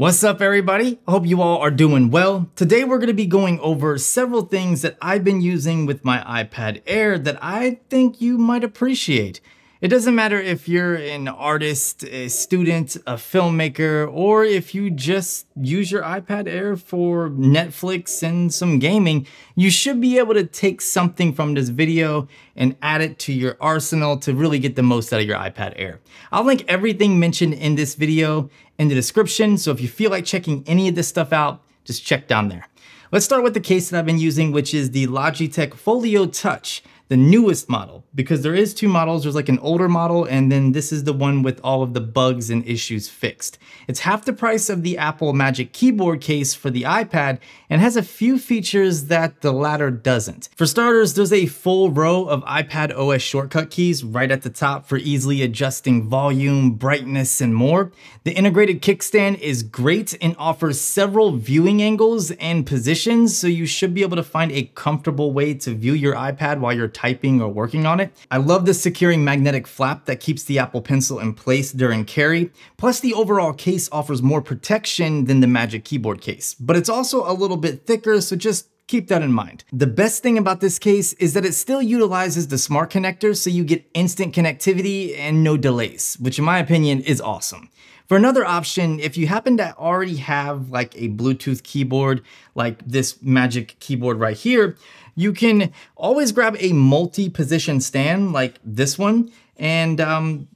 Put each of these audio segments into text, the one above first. What's up everybody? I hope you all are doing well. Today we're going to be going over several things that I've been using with my iPad Air that I think you might appreciate. It doesn't matter if you're an artist, a student, a filmmaker, or if you just use your iPad Air for Netflix and some gaming, you should be able to take something from this video and add it to your arsenal to really get the most out of your iPad Air. I'll link everything mentioned in this video in the description, so if you feel like checking any of this stuff out, just check down there. Let's start with the case that I've been using, which is the Logitech Folio Touch, the newest model, because there is two models. There's like an older model, and then this is the one with all of the bugs and issues fixed. It's half the price of the Apple Magic Keyboard case for the iPad and has a few features that the latter doesn't. For starters, there's a full row of iPad OS shortcut keys right at the top for easily adjusting volume, brightness, and more. The integrated kickstand is great and offers several viewing angles and positions, so you should be able to find a comfortable way to view your iPad while you're typing or working on it. I love the securing magnetic flap that keeps the Apple Pencil in place during carry. Plus, the overall case offers more protection than the Magic Keyboard case, but it's also a little bit thicker, so just keep that in mind. The best thing about this case is that it still utilizes the smart connector, so you get instant connectivity and no delays, which in my opinion is awesome. For another option, if you happen to already have like a Bluetooth keyboard, like this Magic Keyboard right here, you can always grab a multi-position stand like this one and,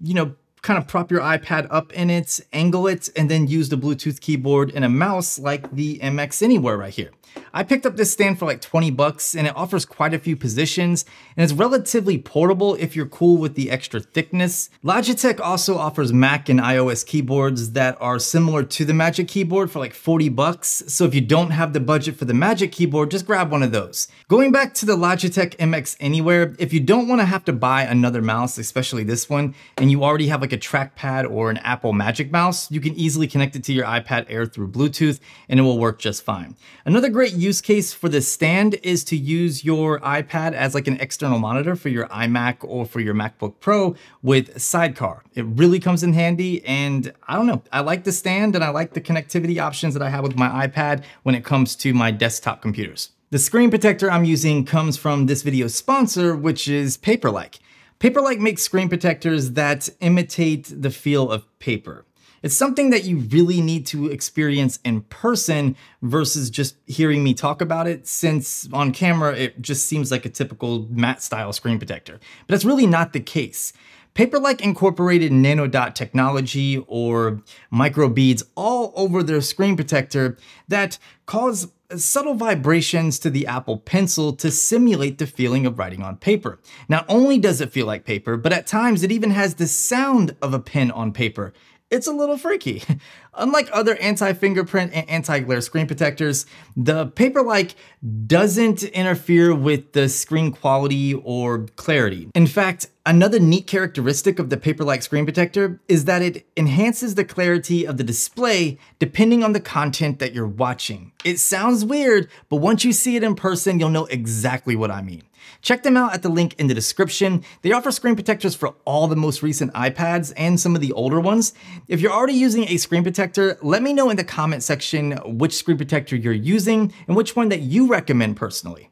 you know, kind of prop your iPad up in it, angle it, and then use the Bluetooth keyboard and a mouse like the MX Anywhere right here. I picked up this stand for like 20 bucks and it offers quite a few positions and it's relatively portable if you're cool with the extra thickness. Logitech also offers Mac and iOS keyboards that are similar to the Magic Keyboard for like 40 bucks. So if you don't have the budget for the Magic Keyboard, just grab one of those. Going back to the Logitech MX Anywhere, if you don't want to have to buy another mouse, especially this one, and you already have like a trackpad or an Apple Magic Mouse, you can easily connect it to your iPad Air through Bluetooth and it will work just fine. Another great use case for this stand is to use your iPad as like an external monitor for your iMac or for your MacBook Pro with Sidecar. It really comes in handy, and I don't know, I like the stand and I like the connectivity options that I have with my iPad when it comes to my desktop computers. The screen protector I'm using comes from this video's sponsor, which is Paperlike. Paperlike makes screen protectors that imitate the feel of paper. It's something that you really need to experience in person versus just hearing me talk about it, since on camera it just seems like a typical matte style screen protector. But that's really not the case. Paperlike incorporated nanodot technology or microbeads all over their screen protector that cause subtle vibrations to the Apple Pencil to simulate the feeling of writing on paper. Not only does it feel like paper, but at times it even has the sound of a pen on paper. It's a little freaky. Unlike other anti-fingerprint and anti-glare screen protectors, the Paperlike doesn't interfere with the screen quality or clarity. In fact, another neat characteristic of the Paperlike screen protector is that it enhances the clarity of the display depending on the content that you're watching. It sounds weird, but once you see it in person, you'll know exactly what I mean. Check them out at the link in the description. They offer screen protectors for all the most recent iPads and some of the older ones. If you're already using a screen protector, let me know in the comment section which screen protector you're using and which one that you recommend personally.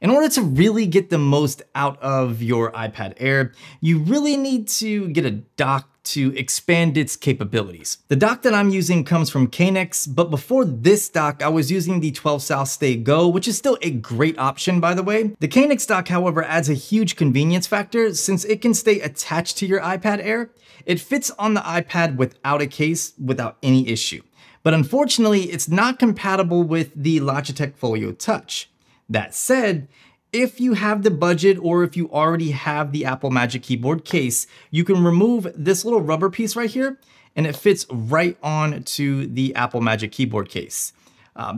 In order to really get the most out of your iPad Air, you really need to get a dock to expand its capabilities. The dock that I'm using comes from Kanex, but before this dock, I was using the 12 South Stay Go, which is still a great option, by the way. The Kanex dock, however, adds a huge convenience factor since it can stay attached to your iPad Air. It fits on the iPad without a case, without any issue. But unfortunately, it's not compatible with the Logitech Folio Touch. That said, if you have the budget or if you already have the Apple Magic Keyboard case, you can remove this little rubber piece right here and it fits right on to the Apple Magic Keyboard case.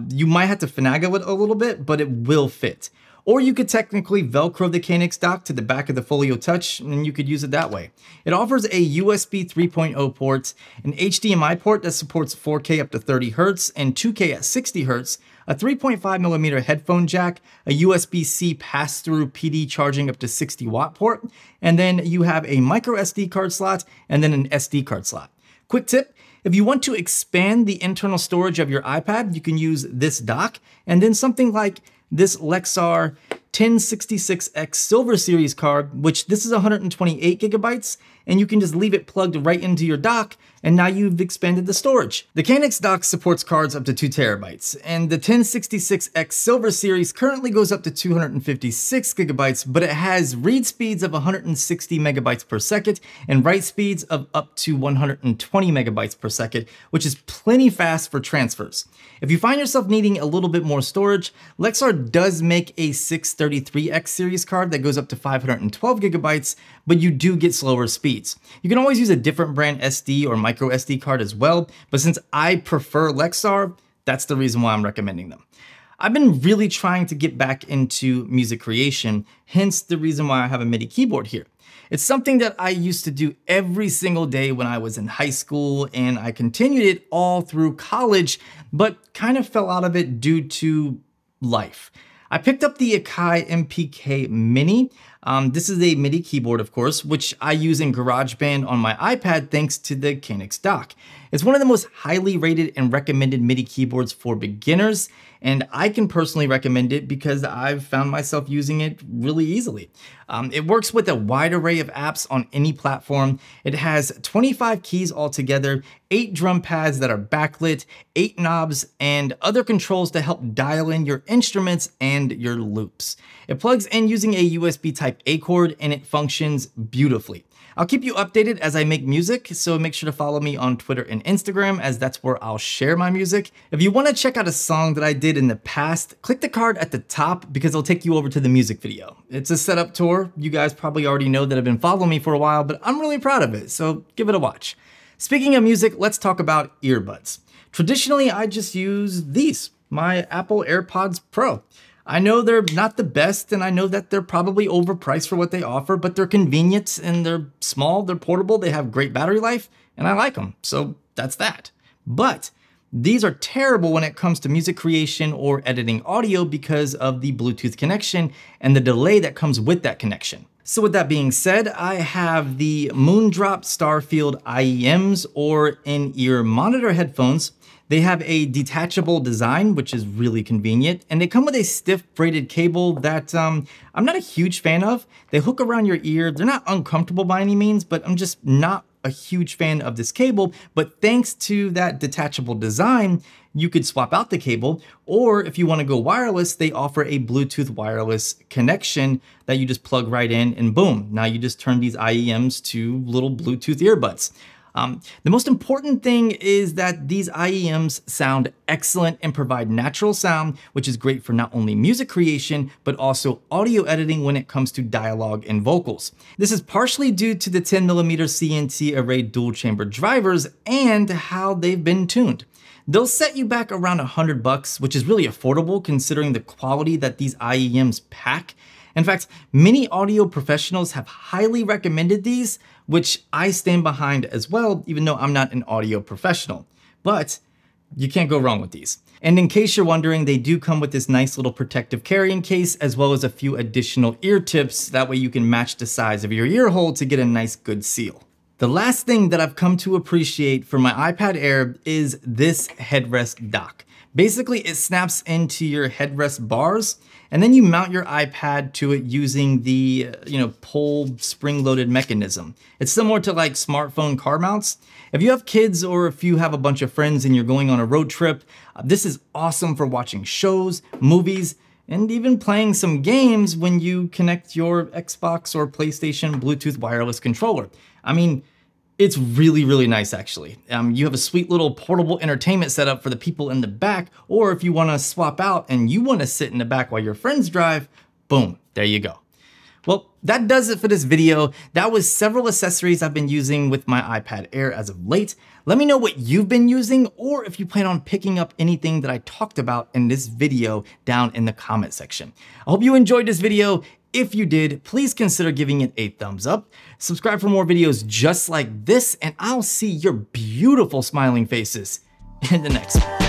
You might have to finagle it a little bit, but it will fit. Or you could technically Velcro the Kanex dock to the back of the Folio Touch and you could use it that way. It offers a USB 3.0 port, an HDMI port that supports 4K up to 30 Hz and 2K at 60 Hz, a 3.5mm headphone jack, a USB-C pass-through PD charging up to 60 watt port, and then you have a micro SD card slot and then an SD card slot. Quick tip, If you want to expand the internal storage of your iPad, you can use this dock, and then something like this Lexar 1066X Silver Series card, which this is 128 gigabytes, and you can just leave it plugged right into your dock, and now you've expanded the storage. The Kanex dock supports cards up to 2 terabytes, and the 1066X Silver Series currently goes up to 256 gigabytes, but it has read speeds of 160 megabytes per second and write speeds of up to 120 megabytes per second, which is plenty fast for transfers. If you find yourself needing a little bit more storage, Lexar does make a 633X series card that goes up to 512 gigabytes, but you do get slower speeds. You can always use a different brand SD or micro SD card as well, but since I prefer Lexar, that's the reason why I'm recommending them. I've been really trying to get back into music creation, hence the reason why I have a MIDI keyboard here. It's something that I used to do every single day when I was in high school, and I continued it all through college, but kind of fell out of it due to life. I picked up the Akai MPK Mini. This is a MIDI keyboard, of course, which I use in GarageBand on my iPad thanks to the Kanex dock. It's one of the most highly rated and recommended MIDI keyboards for beginners, and I can personally recommend it because I've found myself using it really easily. It works with a wide array of apps on any platform. It has 25 keys altogether, 8 drum pads that are backlit, 8 knobs, and other controls to help dial in your instruments and your loops. It plugs in using a USB Type-A cord, and it functions beautifully. I'll keep you updated as I make music, so make sure to follow me on Twitter and Instagram, as that's where I'll share my music. If you want to check out a song that I did in the past, click the card at the top because it'll take you over to the music video. It's a setup tour. You guys probably already know that have been following me for a while, but I'm really proud of it, so give it a watch. Speaking of music, let's talk about earbuds. Traditionally, I just use these, my Apple AirPods Pro. I know they're not the best, and I know that they're probably overpriced for what they offer, but they're convenient and they're small, they're portable, they have great battery life, and I like them, so that's that. But these are terrible when it comes to music creation or editing audio because of the Bluetooth connection and the delay that comes with that connection. So with that being said, I have the Moondrop Starfield IEMs, or in-ear monitor headphones. They have a detachable design, which is really convenient, and they come with a stiff braided cable that I'm not a huge fan of. They hook around your ear. They're not uncomfortable by any means, but I'm just not a huge fan of this cable. But thanks to that detachable design, you could swap out the cable, or if you want to go wireless, they offer a Bluetooth wireless connection that you just plug right in, and boom, now you just turn these IEMs to little Bluetooth earbuds. The most important thing is that these IEMs sound excellent and provide natural sound, which is great for not only music creation, but also audio editing when it comes to dialogue and vocals. This is partially due to the 10mm CNT array dual chamber drivers and how they've been tuned. They'll set you back around $100, which is really affordable considering the quality that these IEMs pack. In fact, many audio professionals have highly recommended these, which I stand behind as well, even though I'm not an audio professional. But you can't go wrong with these. And in case you're wondering, they do come with this nice little protective carrying case, as well as a few additional ear tips. That way you can match the size of your ear hole to get a nice good seal. The last thing that I've come to appreciate for my iPad Air is this headrest dock. Basically, it snaps into your headrest bars, and then you mount your iPad to it using the pull spring-loaded mechanism. It's similar to like smartphone car mounts. If you have kids or if you have a bunch of friends and you're going on a road trip, this is awesome for watching shows, movies, and even playing some games when you connect your Xbox or PlayStation Bluetooth wireless controller. I mean, it's really, really nice, actually. You have a sweet little portable entertainment setup for the people in the back, or if you want to swap out and you want to sit in the back while your friends drive, boom, there you go. Well, that does it for this video. That was several accessories I've been using with my iPad Air as of late. Let me know what you've been using, or if you plan on picking up anything that I talked about in this video down in the comment section. I hope you enjoyed this video. If you did, please consider giving it a thumbs up. Subscribe for more videos just like this, and I'll see your beautiful smiling faces in the next one.